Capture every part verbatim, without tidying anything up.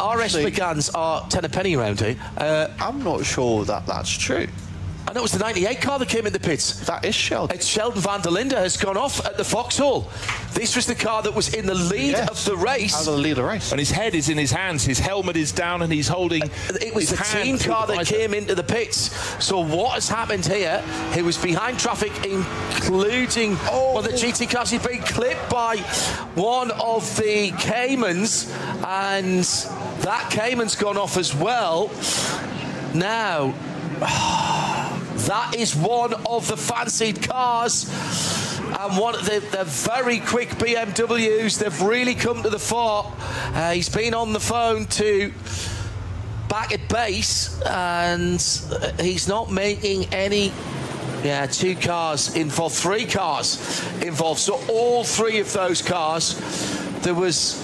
R S Megans are ten a penny around here. Uh, I'm not sure that that's true. I know it's the ninety-eight car that came in the pits. That is Sheldon. It's Sheldon van der Linde has gone off at the Foxhall. This was the car that was in the lead yes. of the race. Out of the lead of the race. And his head is in his hands. His helmet is down and he's holding uh, It was the team car that came into the pits. So what has happened here? He was behind traffic, including oh. one of the G T cars. He's been clipped by one of the Caymans. And that Cayman's gone off as well. Now... that is one of the fancied cars, and one of the, the very quick B M Ws. They've really come to the fore. Uh, he's been on the phone to back at base, and he's not making any. Yeah, two cars involved, three cars involved. So all three of those cars, there was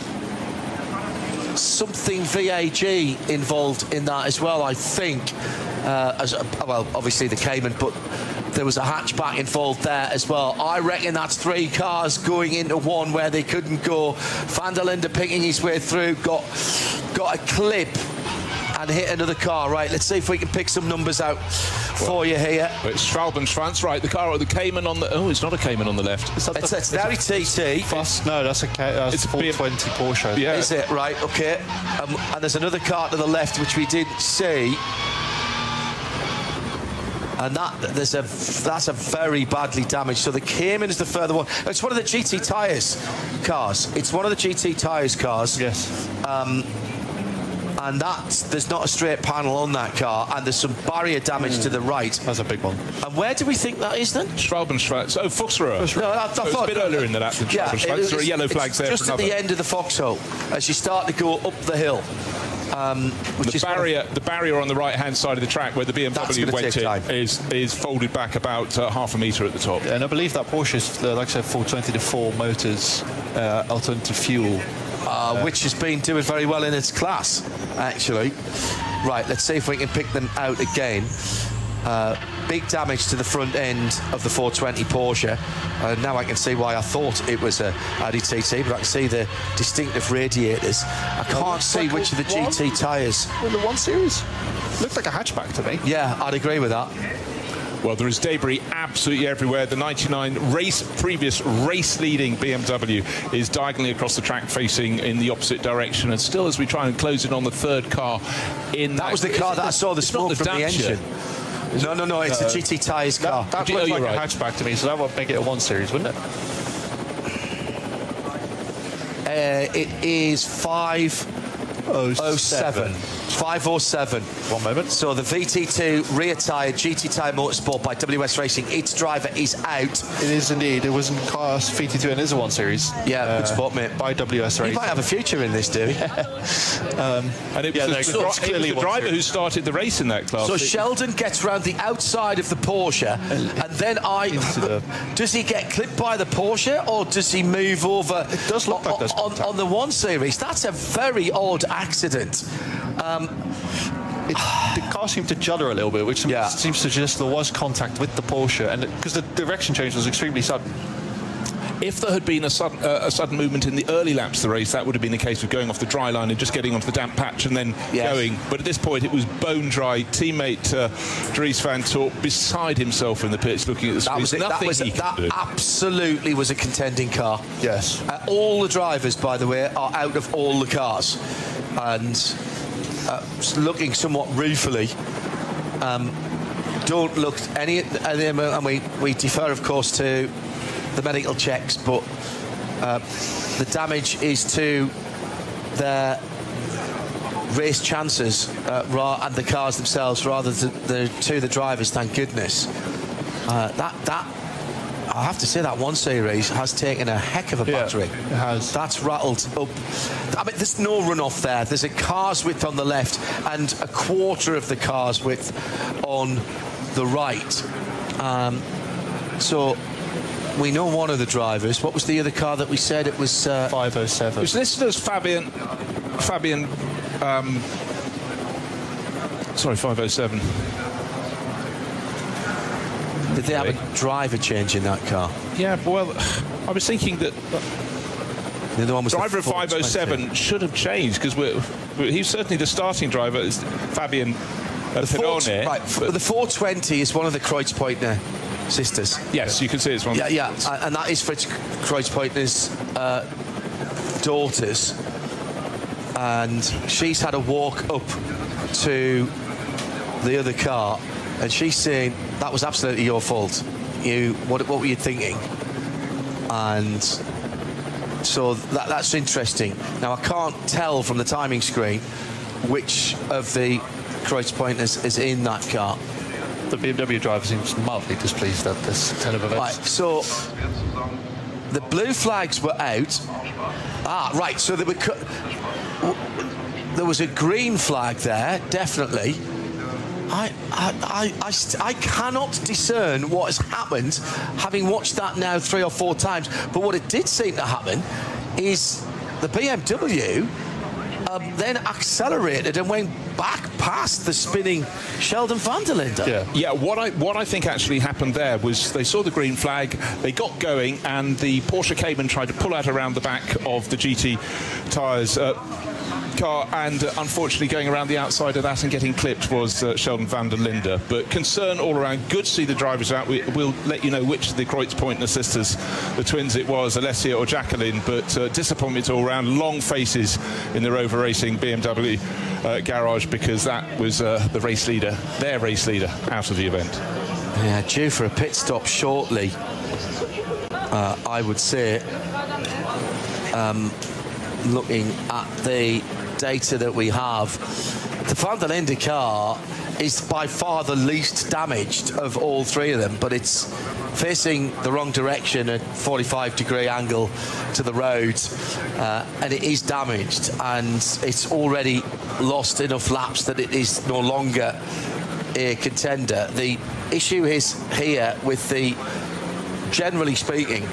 something V A G involved in that as well, I think. Uh, as a, well, obviously the Cayman, but there was a hatchback involved there as well. I reckon that's three cars going into one where they couldn't go. Van der Linde picking his way through, got got a clip and hit another car. Right, let's see if we can pick some numbers out for well, you here. It's Schwalbenstraße, right? The car or the Cayman on the oh, it's not a Cayman on the left. Is that it's the, it's Ferrari T T. Fast, no, that's a that's it's four twenty Porsche. Yeah. Is it right? Okay. Um, and there's another car to the left which we didn't see. And that there's a that's a very badly damaged. So the Cayman is the further one. It's one of the G T tyres cars. It's one of the G T tyres cars. Yes. Um, and that's there's not a straight panel on that car, and there's some barrier damage mm. to the right. That's a big one. And where do we think that is then? Schwalbenstraße. Oh, Fuchsröhre. No, that, that so it's a bit earlier in the lap than yeah, Schwalbenstraße. There are yellow flags there. Just for at the end of the Foxhole, as you start to go up the hill. Um, which the is barrier, the barrier on the right-hand side of the track where the B M W went in is is folded back about uh, half a metre at the top. And I believe that Porsche is, uh, like I said, four twenty to Four Motors uh, alternative fuel, uh, uh, which has been doing very well in its class, actually. Right, let's see if we can pick them out again. Uh, big damage to the front end of the four twenty Porsche. Uh, now I can see why I thought it was a Audi T T, but I can see the distinctive radiators. I can't see which of the G T tyres. Well, the one series looks like a hatchback to me. Yeah, I'd agree with that. Well, there is debris absolutely everywhere. The ninety-nine race, previous race-leading B M W is diagonally across the track, facing in the opposite direction. And still, as we try and close in on the third car, in that, that was the car that I saw the smoke from the engine. No, no, no, it's uh, a G T tyres car. That, that looks like right. a hatchback to me, so that would make it a one series, wouldn't it? Uh, it is five oh seven. five oh seven. One moment. So the V T two rear tyre, G T tyre motorsport by W S Racing. Its driver is out. It is indeed. It was in class V T two and is a one series. Yeah, uh, good spot, mate. By W S Racing. You might have a future in this, dude. um, and it was, yeah, no, so it was the driver who started the race in that class. So Sheldon gets round the outside of the Porsche, and then I... the... Does he get clipped by the Porsche, or does he move over it does look like on, on, on the one series? That's a very odd accident. Um, it, the car seemed to judder a little bit, which yeah. seems to suggest there was contact with the Porsche, and because the direction change was extremely sudden. If there had been a sudden, uh, a sudden movement in the early laps of the race, that would have been a case of going off the dry line and just getting onto the damp patch and then yes. going. But at this point, it was bone dry. Teammate uh, Dries Vanthoor beside himself in the pits, looking at the screen. That was it. Nothing that was he a, that absolutely was a contending car. Yes. Uh, all the drivers, by the way, are out of all the cars, and uh, looking somewhat ruefully. Um, don't look any at them, and we we defer, of course, to the medical checks, but uh, the damage is to their race chances uh, ra and the cars themselves, rather than the, to the drivers. Thank goodness. Uh, that that I have to say, that one series has taken a heck of a battering. Yeah, it has. That's rattled up. I mean, there's no runoff there. There's a car's width on the left and a quarter of the car's width on the right. Um, so. We know one of the drivers. What was the other car that we said? It was uh, five oh seven. It was listed as Fabian. Fabian. Um, sorry, five oh seven. Did they have a driver change in that car? Yeah, well, I was thinking that. The other one was driver of five oh seven should have changed because we're, we're, he's certainly the starting driver. It's Fabian uh, the Pannone. Four, right, but the four twenty is one of the Kreutzpointner sisters. Yes, you can see it's one. Yeah, yeah, and that is Fritz Kreutzpointner's uh, daughters, and she's had a walk up to the other car, and she's saying that was absolutely your fault. You, what, what were you thinking? And so that, that's interesting. Now, I can't tell from the timing screen which of the Kreutzpointners is in that car. The B M W driver seems mildly displeased at this turn of events. Right, so the blue flags were out. Ah, right, so they were cu there was a green flag there, definitely. I, I, I, I, I cannot discern what has happened, having watched that now three or four times. But what it did seem to happen is the B M W um, then accelerated and went back past the spinning Sheldon van der Linde. Yeah, yeah, what I, what I think actually happened there was they saw the green flag, they got going, and the Porsche Cayman tried to pull out around the back of the G T tyres. Uh, car and uh, unfortunately going around the outside of that and getting clipped was uh, Sheldon van der Linde. But concern all around, good to see the drivers out. We, we'll let you know which of the Kreutzpointner sisters, the twins it was, Alessia or Jacqueline, but uh, disappointment all around, long faces in their over racing B M W uh, garage, because that was uh, the race leader, their race leader, out of the event. Yeah, due for a pit stop shortly, uh, I would say, um, looking at the data that we have, the van der Linde car is by far the least damaged of all three of them, but it's facing the wrong direction at forty-five degree angle to the road, uh, and it is damaged, and it's already lost enough laps that it is no longer a contender. The issue is here with the, generally speaking,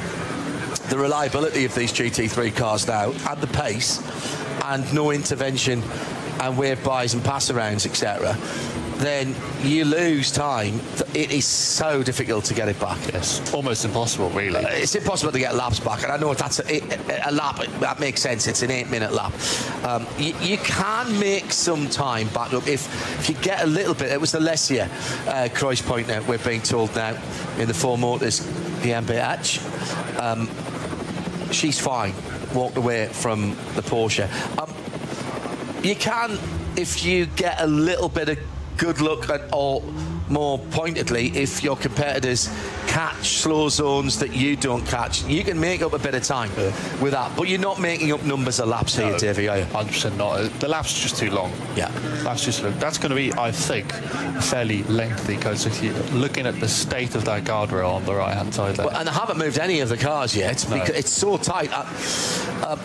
the reliability of these G T three cars now, and the pace, and no intervention and weird buys and pass-arounds, et cetera, then you lose time. It is so difficult to get it back. Yes, almost impossible, really. Uh, it's impossible to get laps back, and I know if that's a, a, a lap, that makes sense, it's an eight-minute lap. Um, you, you can make some time back up if, if you get a little bit. It was Alessia uh, Kreutzpointner, we're being told now, in the Four Motors B M B H. Um, she's fine. Walked away from the Porsche. Um, you can, if you get a little bit of good luck, at, or more pointedly, if your competitors catch slow zones that you don't catch, you can make up a bit of time yeah. with that. But you're not making up numbers of laps no, here, Davey, are you? one hundred percent not. The lap's just too long. Yeah. That's just that's going to be, I think, fairly lengthy, because if you're looking at the state of that guardrail on the right-hand side there. Well, and I haven't moved any of the cars yet, no. because it's so tight. Uh, uh,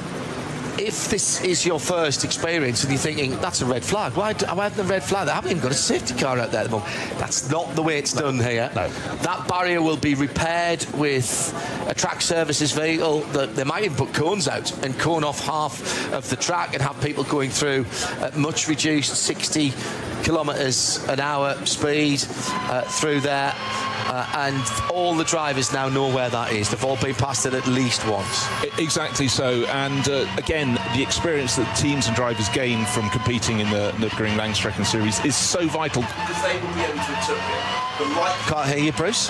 If this is your first experience and you're thinking, that's a red flag, why have the red flag? I haven't even got a safety car out there at the moment. That's not the way it's no, done here. No. That barrier will be repaired with a track services vehicle. They might even put cones out and cone off half of the track and have people going through at much reduced sixty kilometres an hour speed uh, through there. Uh, and all the drivers now know where that is. They've all been past it at least once. Exactly so. And uh, again, the experience that teams and drivers gain from competing in the Nürburgring Langstrecken series is so vital. Because they will be able to interpret it. The light... Can't hear you, Bruce.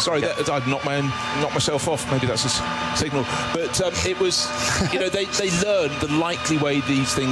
Sorry, yeah. that, I'd knocked, my own, knocked myself off. Maybe that's a signal. But um, it was, you know, they, they learned the likely way these things